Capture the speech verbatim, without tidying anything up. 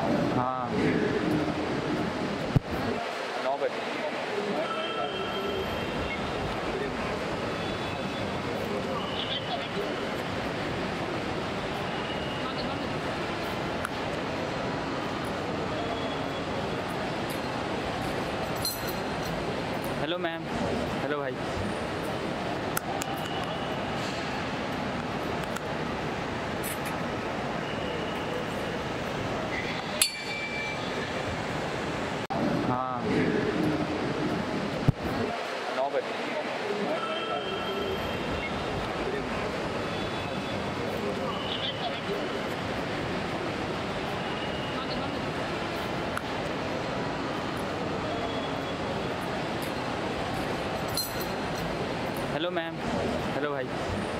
हाँ नौ बजे hello ma'am, hello भाई। हाँ नौ बजे हेलो मैम, हेलो भाई।